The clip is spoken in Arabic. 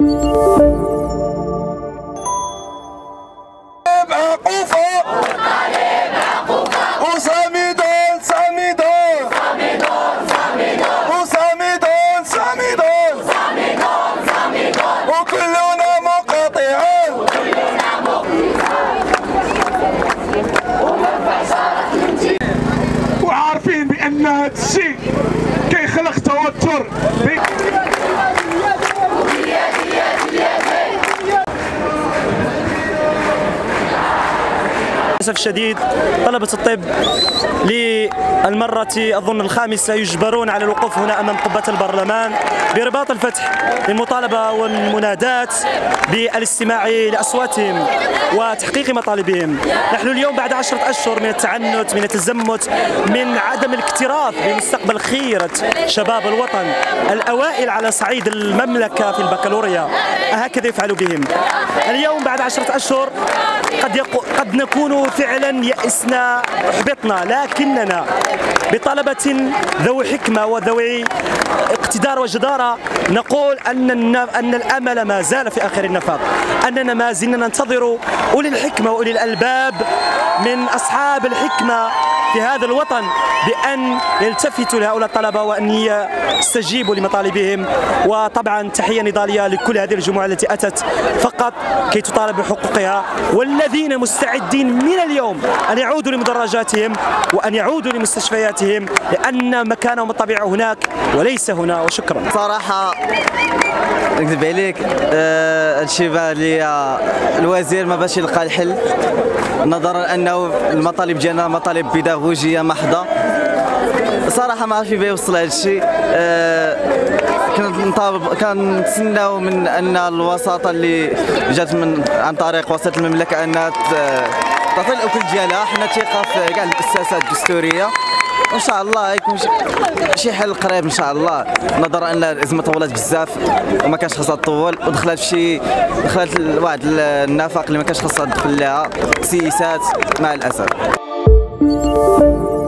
للأسف الشديد طلبة الطب للمرة أظن الخامسة يجبرون على الوقوف هنا أمام قبة البرلمان برباط الفتح للمطالبة والمنادات بالاستماع لأصواتهم وتحقيق مطالبهم. نحن اليوم بعد 10 أشهر من التعنت، من التزمت، من عدم الاكتراث بمستقبل خيرة شباب الوطن الأوائل على صعيد المملكة في البكالوريا، هكذا يفعلوا بهم. اليوم بعد 10 أشهر قد نكون فعلا يأسنا وحبطنا، لكننا بطلبة ذوي حكمة وذوي اقتدار وجدارة نقول أن الأمل ما زال في آخر النفق، أننا ما زلنا ننتظر أولي الحكمة وأولي الألباب من أصحاب الحكمة في هذا الوطن بأن يلتفتوا لهؤلاء الطلبة وأن يستجيبوا لمطالبهم. وطبعا تحية نضالية لكل هذه الجموع التي أتت فقط كي تطالب بحقوقها، والذين مستعدين من اليوم أن يعودوا لمدرجاتهم وأن يعودوا لمستشفياتهم لأن مكانهم الطبيعي هناك وليس هنا. وشكرا. صراحة نكذب عليك، هادشي بان ليا الوزير ما باش يلقى الحل، نظرا انه المطالب ديالنا مطالب بيداغوجيه محضه. صراحه ما عرفت يوصل هذا الشيء. كنتسناو من ان الوساطه اللي جات من عن طريق وسط المملكه انها تعطي الاكل ديالها. حنا ثقه في كاع المؤسسات الدستوريه، ان شاء الله يكون شي حل قريب ان شاء الله، نظرا ان الازمه طولت بزاف وما كانش خاصها تطول، ودخلت دخلت لواحد النفق اللي ما كانش خاصها تدخل لها، سياسات مع الاسف.